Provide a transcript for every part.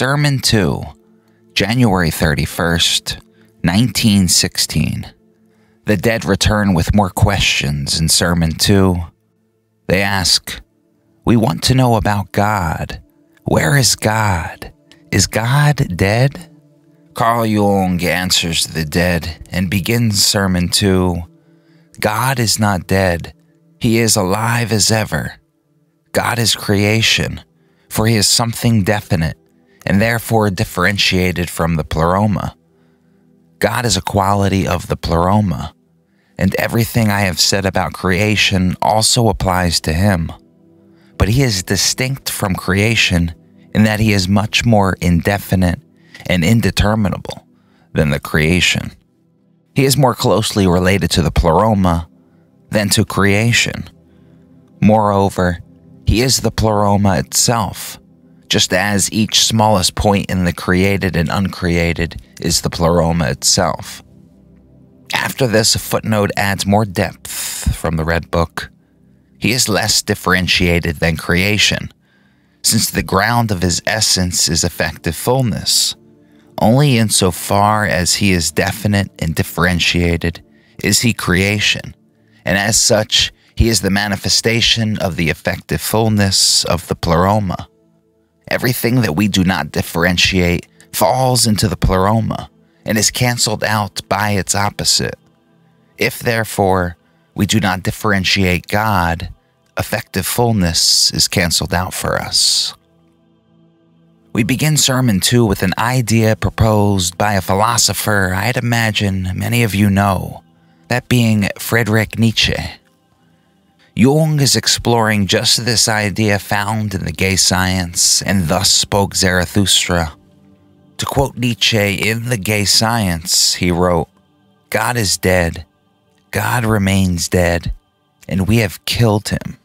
Sermon 2, January 31st, 1916. The dead return with more questions in Sermon 2. They ask, "We want to know about God. Where is God? Is God dead?" Carl Jung answers the dead and begins Sermon 2. God is not dead. He is alive as ever. God is creation, for he is something definite and therefore differentiated from the Pleroma. God is a quality of the Pleroma, and everything I have said about creation also applies to him. But he is distinct from creation in that he is much more indefinite and indeterminable than the creation. He is more closely related to the Pleroma than to creation. Moreover, he is the Pleroma itself, just as each smallest point in the created and uncreated is the Pleroma itself. After this, a footnote adds more depth from the Red Book. He is less differentiated than creation, since the ground of his essence is effective fullness. Only insofar as he is definite and differentiated is he creation, and as such, he is the manifestation of the effective fullness of the Pleroma. Everything that we do not differentiate falls into the Pleroma and is cancelled out by its opposite. If, therefore, we do not differentiate God, effective fullness is cancelled out for us. We begin Sermon 2 with an idea proposed by a philosopher I'd imagine many of you know, that being Friedrich Nietzsche. Jung is exploring just this idea found in the Gay Science, and thus spoke Zarathustra. To quote Nietzsche in the Gay Science, he wrote, "God is dead, God remains dead, and we have killed him."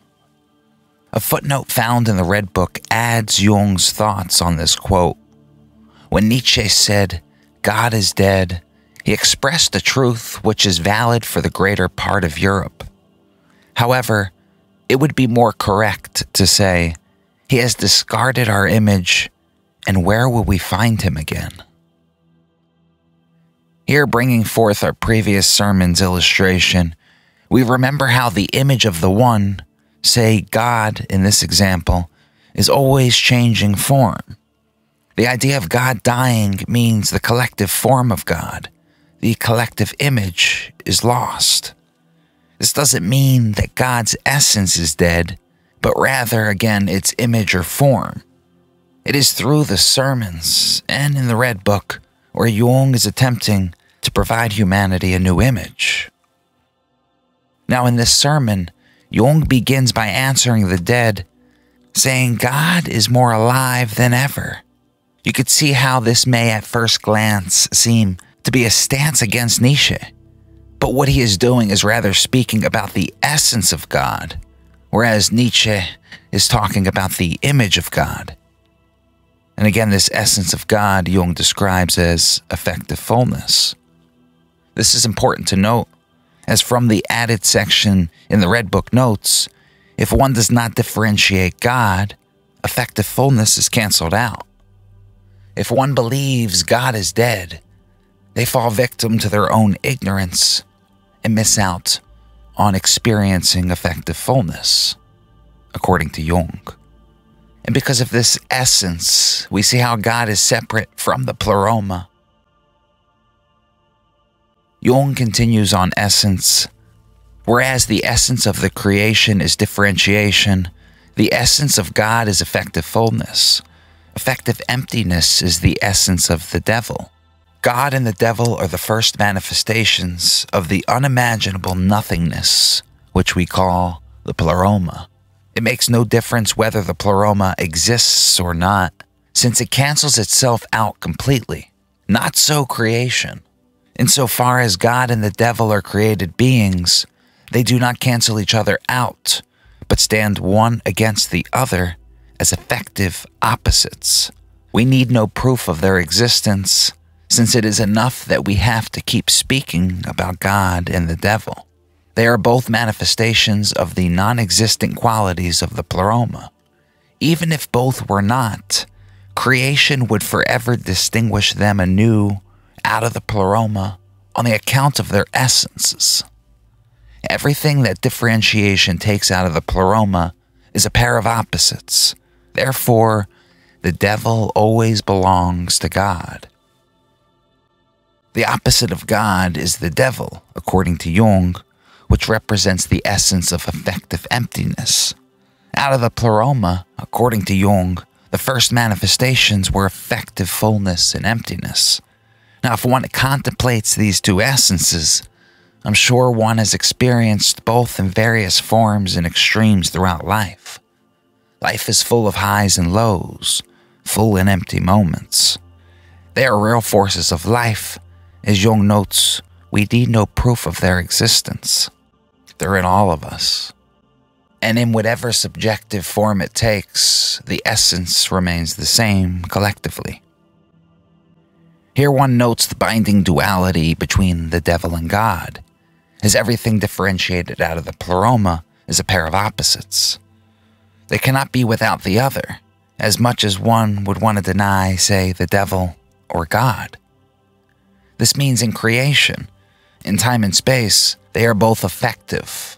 A footnote found in the Red Book adds Jung's thoughts on this quote. When Nietzsche said, "God is dead," he expressed a truth which is valid for the greater part of Europe. However, it would be more correct to say, "He has discarded our image, and where will we find him again?" Here, bringing forth our previous sermon's illustration, we remember how the image of the one, say God in this example, is always changing form. The idea of God dying means the collective form of God, the collective image, is lost. This doesn't mean that God's essence is dead, but rather, again, its image or form. It is through the sermons and in the Red Book where Jung is attempting to provide humanity a new image. Now, in this sermon, Jung begins by answering the dead, saying God is more alive than ever. You could see how this may at first glance seem to be a stance against Nietzsche. But what he is doing is rather speaking about the essence of God, whereas Nietzsche is talking about the image of God. And again, this essence of God Jung describes as effective fullness. This is important to note, as from the added section in the Red Book notes, if one does not differentiate God, effective fullness is cancelled out. If one believes God is dead, they fall victim to their own ignorance and miss out on experiencing effective fullness, according to Jung. And because of this essence, we see how God is separate from the Pleroma. Jung continues on essence. Whereas the essence of the creation is differentiation, the essence of God is effective fullness. Effective emptiness is the essence of the devil. God and the devil are the first manifestations of the unimaginable nothingness, which we call the Pleroma. It makes no difference whether the Pleroma exists or not, since it cancels itself out completely. Not so creation. Insofar as God and the devil are created beings, they do not cancel each other out, but stand one against the other as effective opposites. We need no proof of their existence, since it is enough that we have to keep speaking about God and the devil. They are both manifestations of the non-existent qualities of the Pleroma. Even if both were not, Creation would forever distinguish them anew out of the Pleroma on the account of their essences. Everything that differentiation takes out of the Pleroma is a pair of opposites. Therefore, the devil always belongs to God. The opposite of God is the devil, according to Jung, which represents the essence of effective emptiness. Out of the Pleroma, according to Jung, the first manifestations were effective fullness and emptiness. Now, if one contemplates these two essences, I'm sure one has experienced both in various forms and extremes throughout life. Life is full of highs and lows, full and empty moments. They are real forces of life. As Jung notes, we need no proof of their existence. They're in all of us. And in whatever subjective form it takes, the essence remains the same collectively. Here one notes the binding duality between the devil and God, as everything differentiated out of the Pleroma is a pair of opposites. They cannot be without the other, as much as one would want to deny, say, the devil or God. This means in creation, in time and space, they are both effective.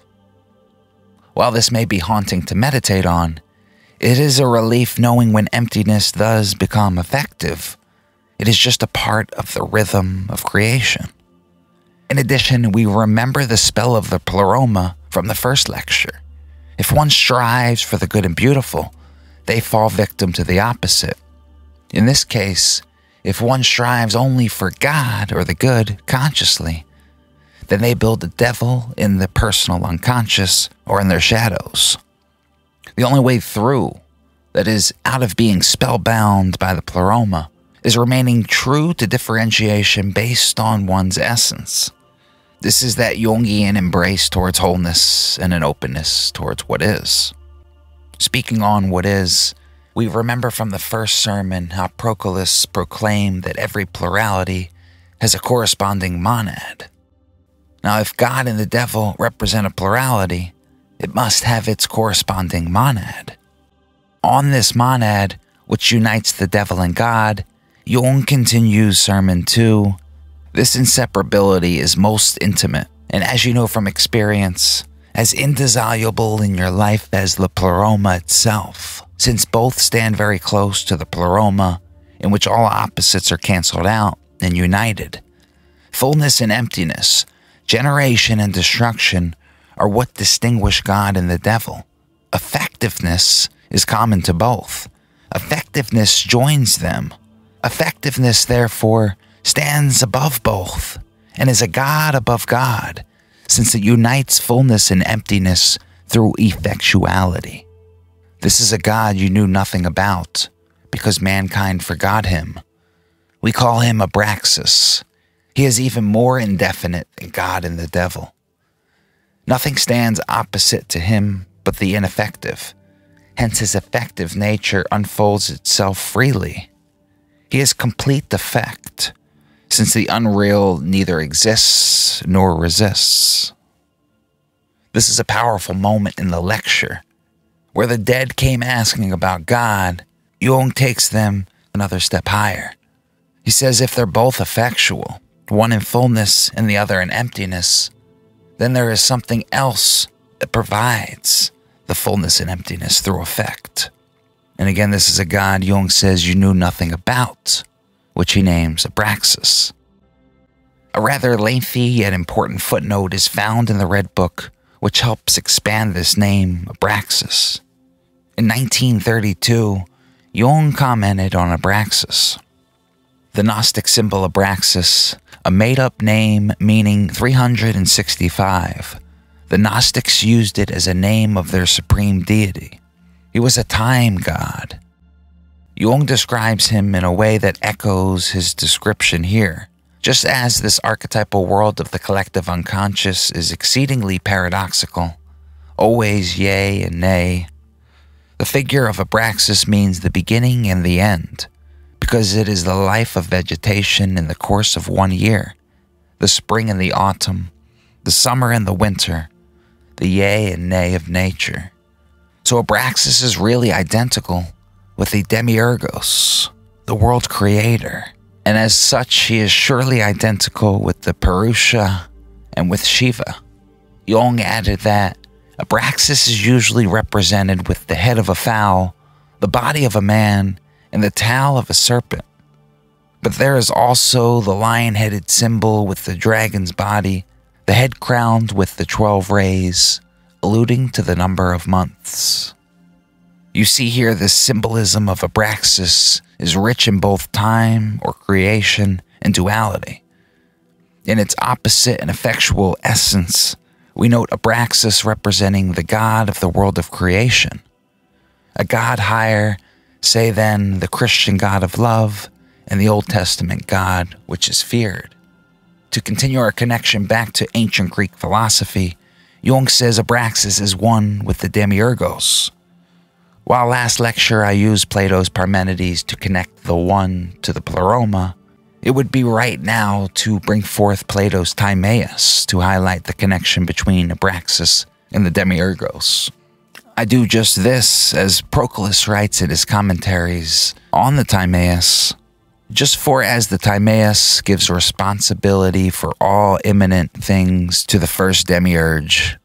While this may be haunting to meditate on, it is a relief knowing when emptiness does become effective. It is just a part of the rhythm of creation. In addition, we remember the spell of the Pleroma from the first lecture. If one strives for the good and beautiful, they fall victim to the opposite. In this case, if one strives only for God or the good consciously, then they build the devil in the personal unconscious or in their shadows. The only way through, that is, out of being spellbound by the Pleroma, is remaining true to differentiation based on one's essence. This is that Jungian embrace towards wholeness and an openness towards what is. Speaking on what is, we remember from the first sermon how Proclus proclaimed that every plurality has a corresponding monad. Now, if God and the devil represent a plurality, it must have its corresponding monad. On this monad, which unites the devil and God, Jung continues Sermon 2, this inseparability is most intimate, and as you know from experience, as indissoluble in your life as the Pleroma itself, since both stand very close to the Pleroma, in which all opposites are cancelled out and united. Fullness and emptiness, generation and destruction are what distinguish God and the devil. Effectiveness is common to both. Effectiveness joins them. Effectiveness, therefore, stands above both and is a God above God, since it unites fullness and emptiness through effectuality. This is a God you knew nothing about, because mankind forgot him. We call him Abraxas. He is even more indefinite than God and the devil. Nothing stands opposite to him but the ineffective. Hence his effective nature unfolds itself freely. He is complete effect, since the unreal neither exists nor resists. This is a powerful moment in the lecture, where the dead came asking about God. Jung takes them another step higher. He says if they're both effectual, one in fullness and the other in emptiness, then there is something else that provides the fullness and emptiness through effect. And again, this is a God Jung says you knew nothing about, which he names Abraxas. A rather lengthy yet important footnote is found in the Red Book, which helps expand this name, Abraxas. In 1932, Jung commented on Abraxas. The Gnostic symbol Abraxas, a made-up name meaning 365. The Gnostics used it as a name of their supreme deity. He was a time god. Jung describes him in a way that echoes his description here. Just as this archetypal world of the collective unconscious is exceedingly paradoxical, always yea and nay, the figure of Abraxas means the beginning and the end, because it is the life of vegetation in the course of one year, the spring and the autumn, the summer and the winter, the yea and nay of nature. So Abraxas is really identical with the Demiurgos, the world's creator, and as such he is surely identical with the Purusha and with Shiva. Jung added that Abraxas is usually represented with the head of a fowl, the body of a man, and the tail of a serpent. But there is also the lion-headed symbol with the dragon's body, the head crowned with the 12 rays, alluding to the number of months. You see here the symbolism of Abraxas is rich in both time or creation and duality. In its opposite and effectual essence, we note Abraxas representing the God of the world of creation, a God higher, say then, the Christian God of love and the Old Testament God which is feared. To continue our connection back to ancient Greek philosophy, Jung says Abraxas is one with the Demiurgos. While last lecture I used Plato's Parmenides to connect the one to the Pleroma, it would be right now to bring forth Plato's Timaeus to highlight the connection between Abraxas and the Demiurgos. I do just this, as Proclus writes in his commentaries on the Timaeus, just for as the Timaeus gives responsibility for all imminent things to the first demiurge,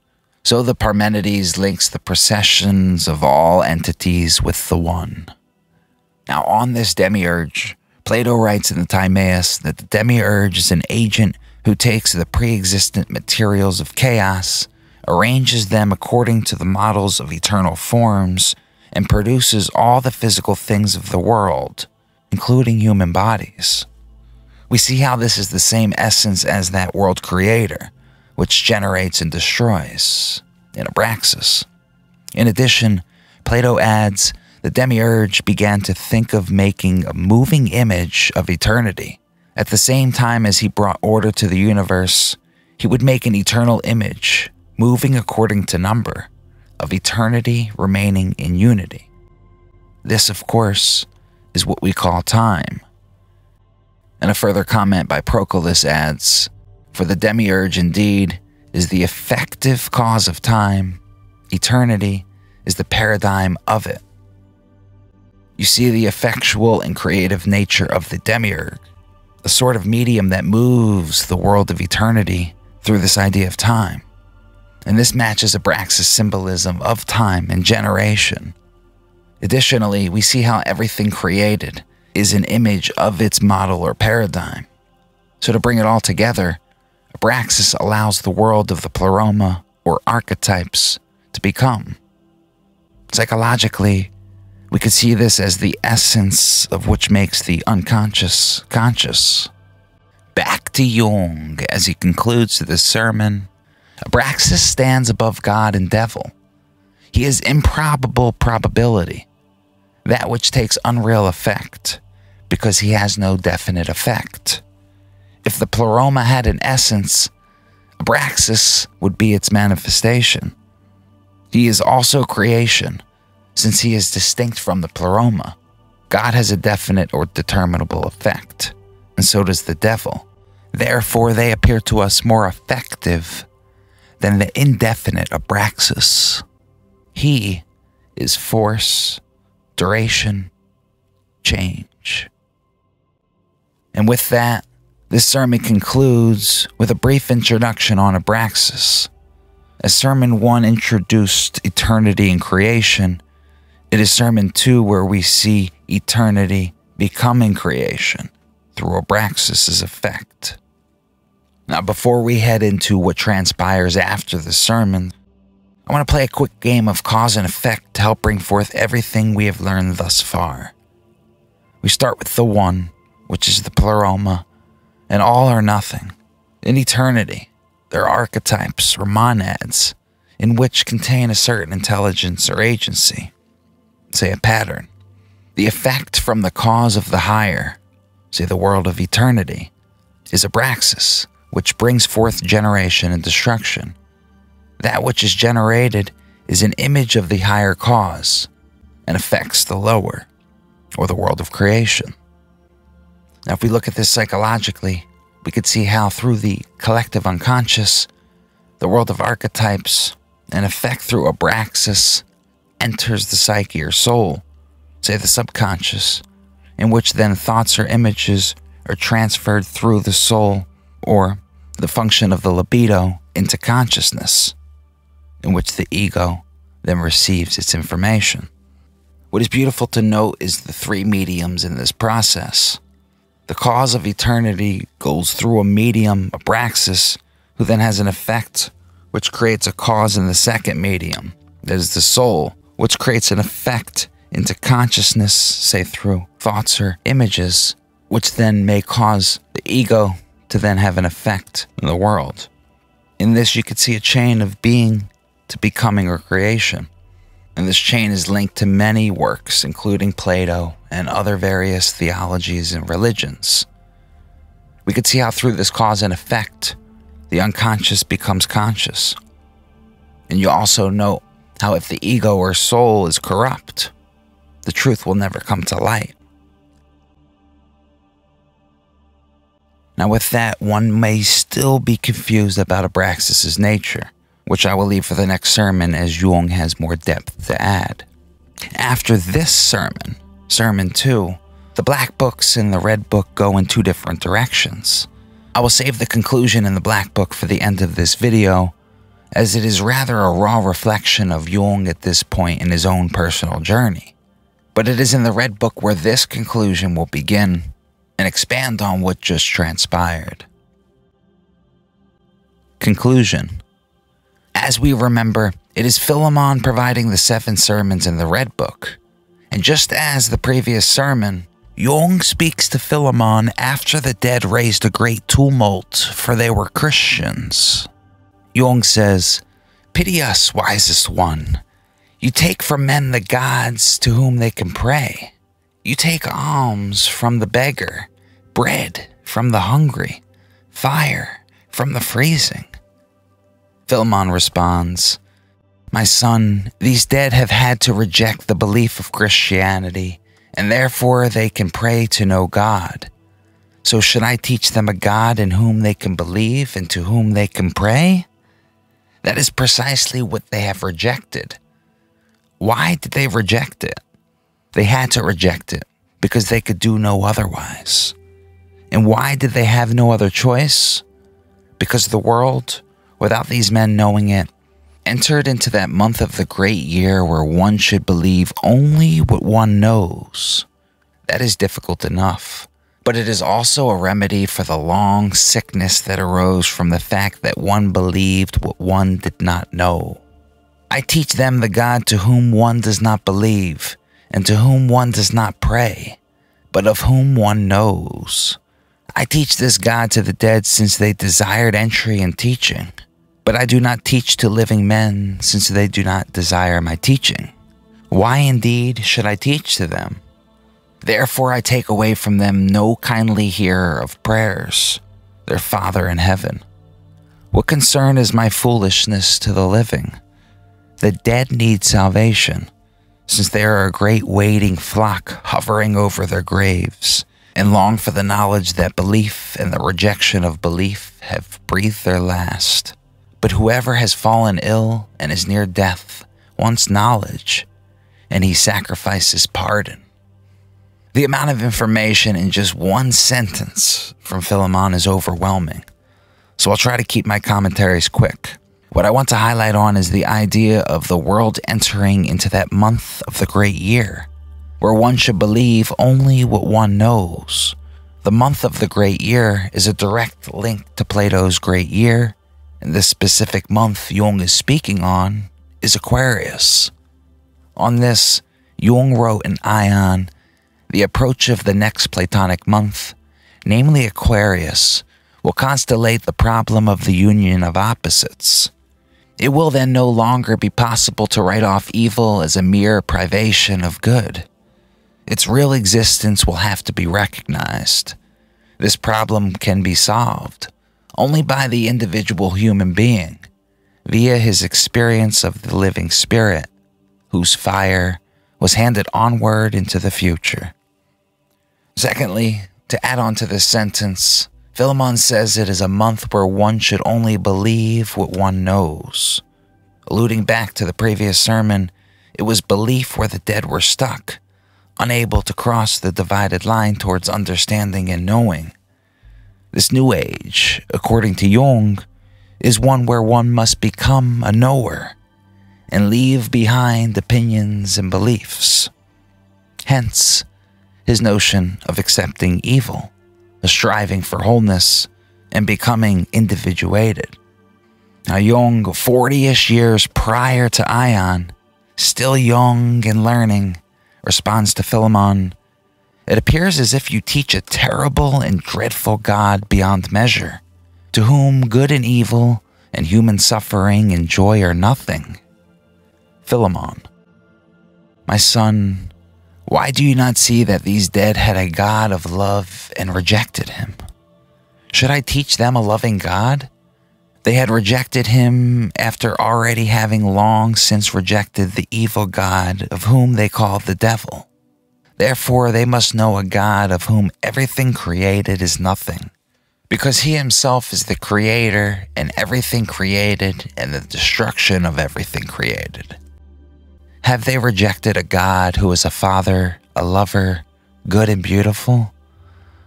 so the Parmenides links the processions of all entities with the one. Now on this demiurge, Plato writes in the Timaeus that the demiurge is an agent who takes the pre-existent materials of chaos, arranges them according to the models of eternal forms, and produces all the physical things of the world, including human bodies. We see how this is the same essence as that world creator, which generates and destroys in Abraxas. In addition, Plato adds, the demiurge began to think of making a moving image of eternity. At the same time as he brought order to the universe, he would make an eternal image, moving according to number, of eternity remaining in unity. This, of course, is what we call time. And a further comment by Proclus adds, for the demiurge indeed is the effective cause of time, eternity is the paradigm of it. You see the effectual and creative nature of the demiurge, a sort of medium that moves the world of eternity through this idea of time. And this matches Abraxas' symbolism of time and generation. Additionally, we see how everything created is an image of its model or paradigm. So to bring it all together, Abraxas allows the world of the Pleroma, or archetypes, to become. Psychologically, we could see this as the essence of which makes the unconscious conscious. Back to Jung as he concludes this sermon, Abraxas stands above God and devil. He is improbable probability, that which takes unreal effect, because he has no definite effect. If the Pleroma had an essence, Abraxas would be its manifestation. He is also creation, since he is distinct from the Pleroma. God has a definite or determinable effect, and so does the devil. Therefore, they appear to us more effective than the indefinite Abraxas. He is force, duration, change. And with that, this sermon concludes with a brief introduction on Abraxas. As Sermon 1 introduced eternity and creation, it is Sermon 2 where we see eternity becoming creation through Abraxas' effect. Now, before we head into what transpires after the sermon, I want to play a quick game of cause and effect to help bring forth everything we have learned thus far. We start with the one, which is the Pleroma, and all or nothing. In eternity, there are archetypes or monads, in which contain a certain intelligence or agency, say a pattern. The effect from the cause of the higher, say the world of eternity, is Abraxas, which brings forth generation and destruction. That which is generated is an image of the higher cause and affects the lower, or the world of creation. Now, if we look at this psychologically, we could see how through the collective unconscious, the world of archetypes, and effect through Abraxas enters the psyche or soul, say the subconscious, in which then thoughts or images are transferred through the soul, or the function of the libido, into consciousness, in which the ego then receives its information. What is beautiful to note is the three mediums in this process. The cause of eternity goes through a medium, Abraxas, who then has an effect which creates a cause in the second medium, that is the soul, which creates an effect into consciousness, say through thoughts or images, which then may cause the ego to then have an effect in the world. In this you could see a chain of being to becoming or creation, and this chain is linked to many works including Plato and other various theologies and religions. We could see how through this cause and effect, the unconscious becomes conscious. And you also note how if the ego or soul is corrupt, the truth will never come to light. Now with that, one may still be confused about Abraxas' nature, which I will leave for the next sermon as Jung has more depth to add. After this sermon, Sermon 2, the Black Books and the Red Book go in two different directions. I will save the conclusion in the Black Book for the end of this video, as it is rather a raw reflection of Jung at this point in his own personal journey. But it is in the Red Book where this conclusion will begin and expand on what just transpired. Conclusion. As we remember, it is Philemon providing the 7 sermons in the Red Book. And just as the previous sermon, Jung speaks to Philemon after the dead raised a great tumult, for they were Christians. Jung says, "Pity us, wisest one. You take from men the gods to whom they can pray. You take alms from the beggar, bread from the hungry, fire from the freezing." Philemon responds, "My son, these dead have had to reject the belief of Christianity, and therefore they can pray to no God. So should I teach them a God in whom they can believe and to whom they can pray? That is precisely what they have rejected." Why did they reject it? They had to reject it because they could do no otherwise. And why did they have no other choice? Because the world, without these men knowing it, entered into that month of the great year where one should believe only what one knows. That is difficult enough, but it is also a remedy for the long sickness that arose from the fact that one believed what one did not know. I teach them the God to whom one does not believe, and to whom one does not pray, but of whom one knows. I teach this God to the dead since they desired entry in teaching, but I do not teach to living men since they do not desire my teaching. Why indeed should I teach to them? Therefore I take away from them no kindly hearer of prayers, their Father in heaven. What concern is my foolishness to the living? The dead need salvation, since they are a great waiting flock hovering over their graves, and long for the knowledge that belief and the rejection of belief have breathed their last. But whoever has fallen ill and is near death wants knowledge, and he sacrifices pardon. The amount of information in just one sentence from Philemon is overwhelming, so I'll try to keep my commentaries quick. What I want to highlight on is the idea of the world entering into that month of the great year, where one should believe only what one knows. The month of the great year is a direct link to Plato's great year, and this specific month Jung is speaking on is Aquarius. On this, Jung wrote in Ion, "The approach of the next Platonic month, namely Aquarius, will constellate the problem of the union of opposites. It will then no longer be possible to write off evil as a mere privation of good. Its real existence will have to be recognized. This problem can be solved only by the individual human being, via his experience of the living spirit, whose fire was handed onward into the future." Secondly, to add on to this sentence, Philemon says it is a month where one should only believe what one knows. Alluding back to the previous sermon, it was belief where the dead were stuck, unable to cross the divided line towards understanding and knowing. This new age, according to Jung, is one where one must become a knower and leave behind opinions and beliefs. Hence, his notion of accepting evil, a striving for wholeness, and becoming individuated. Now Jung, 40-ish years prior to Ion, still young and learning, responds to Philemon, "It appears as if you teach a terrible and dreadful God beyond measure, to whom good and evil and human suffering and joy are nothing." Philemon: "My son, why do you not see that these dead had a God of love and rejected him? Should I teach them a loving God? They had rejected him after already having long since rejected the evil God of whom they called the devil. Therefore they must know a God of whom everything created is nothing, because he himself is the creator and everything created and the destruction of everything created. Have they rejected a God who is a father, a lover, good and beautiful?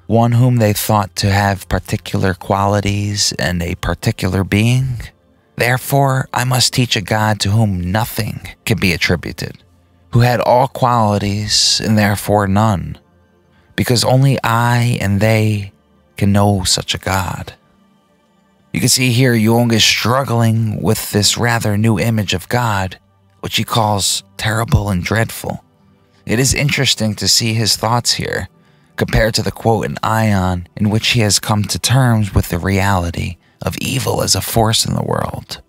One whom they thought to have particular qualities and a particular being? Therefore, I must teach a God to whom nothing can be attributed, who had all qualities and therefore none, because only I and they can know such a God." You can see here Jung is struggling with this rather new image of God, which he calls terrible and dreadful. It is interesting to see his thoughts here, compared to the quote in Ion, in which he has come to terms with the reality of evil as a force in the world.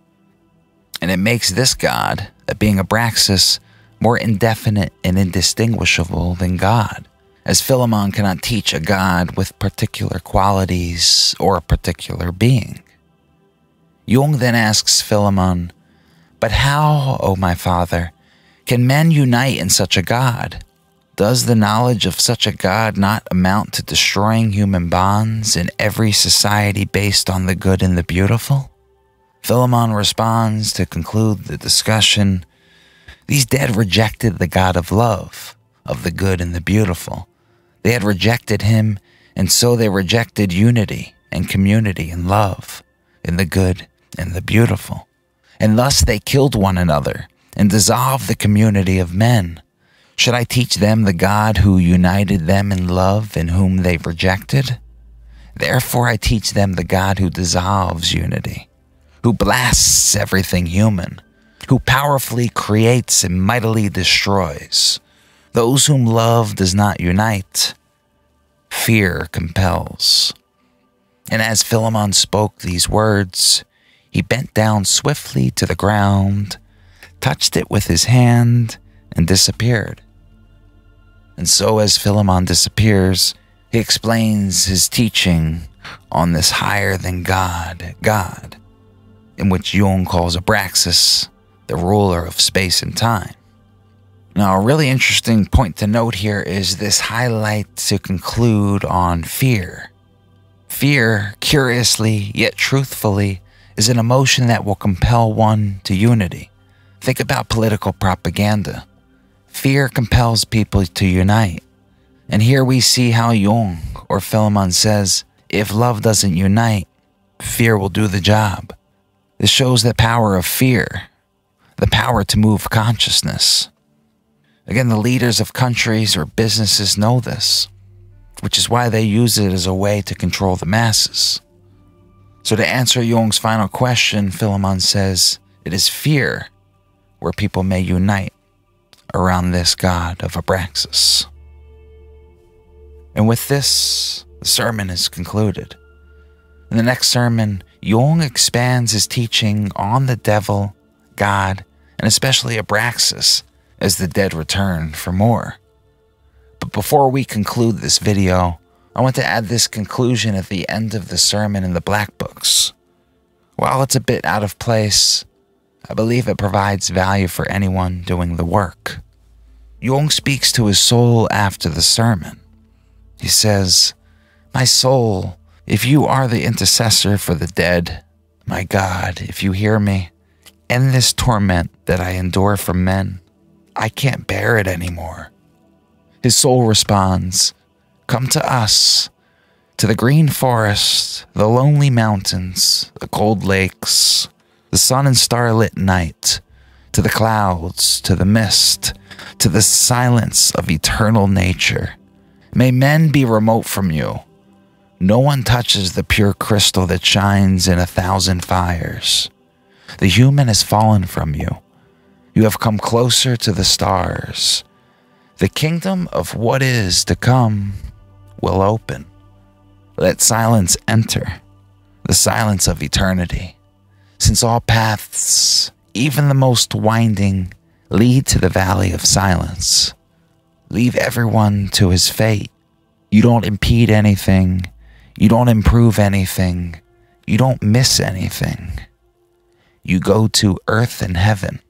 And it makes this God, being Abraxas, more indefinite and indistinguishable than God, as Philemon cannot teach a God with particular qualities or a particular being. Jung then asks Philemon, "But how, O my father, can men unite in such a God? Does the knowledge of such a God not amount to destroying human bonds in every society based on the good and the beautiful?" Philemon responds to conclude the discussion, "These dead rejected the God of love, of the good and the beautiful. They had rejected him, and so they rejected unity and community and love, in the good and the beautiful. And thus they killed one another and dissolved the community of men. Should I teach them the God who united them in love and whom they rejected? Therefore I teach them the God who dissolves unity, who blasts everything human, who powerfully creates and mightily destroys. Those whom love does not unite, fear compels." And as Philemon spoke these words, he bent down swiftly to the ground, touched it with his hand, and disappeared. And so as Philemon disappears, he explains his teaching on this higher than God God, in which Jung calls Abraxas the ruler of space and time. Now, a really interesting point to note here is this highlight to conclude on fear. Fear, curiously yet truthfully, is an emotion that will compel one to unity. Think about political propaganda. Fear compels people to unite. And here we see how Jung, or Philemon, says, if love doesn't unite, fear will do the job. This shows the power of fear, the power to move consciousness. Again, the leaders of countries or businesses know this, which is why they use it as a way to control the masses. So to answer Jung's final question, Philemon says, it is fear where people may unite around this God of Abraxas. And with this, the sermon is concluded. In the next sermon, Jung expands his teaching on the devil, God, and especially Abraxas, as the dead return for more. But before we conclude this video, I want to add this conclusion at the end of the sermon in the Black Books. While it's a bit out of place, I believe it provides value for anyone doing the work. Jung speaks to his soul after the sermon. He says, "My soul, if you are the intercessor for the dead, my God, if you hear me, end this torment that I endure from men. I can't bear it anymore. his soul responds, "Come to us, to the green forest, the lonely mountains, the cold lakes, the sun and starlit night, to the clouds, to the mist, to the silence of eternal nature. May men be remote from you. No one touches the pure crystal that shines in 1,000 fires. The human has fallen from you. You have come closer to the stars. The kingdom of what is to come will open. Let silence enter, the silence of eternity, since all paths, even the most winding, lead to the valley of silence. Leave everyone to his fate. You don't impede anything. You don't improve anything. You don't miss anything. You go to earth and heaven.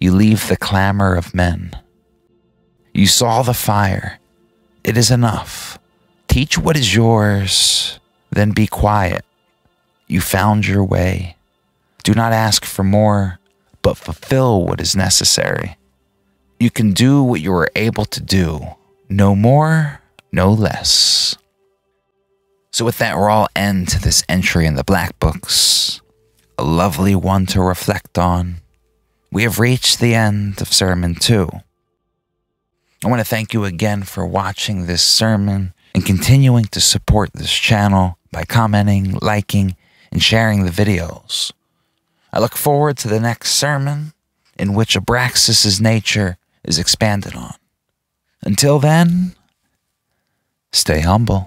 You leave the clamor of men. You saw the fire. It is enough. Teach what is yours, then be quiet. You found your way. Do not ask for more, but fulfill what is necessary. You can do what you are able to do, no more, no less." So with that, we're all end to this entry in the Black Books. A lovely one to reflect on. We have reached the end of Sermon 2. I want to thank you again for watching this sermon and continuing to support this channel by commenting, liking, and sharing the videos. I look forward to the next sermon, in which Abraxas' nature is expanded on. Until then, stay humble.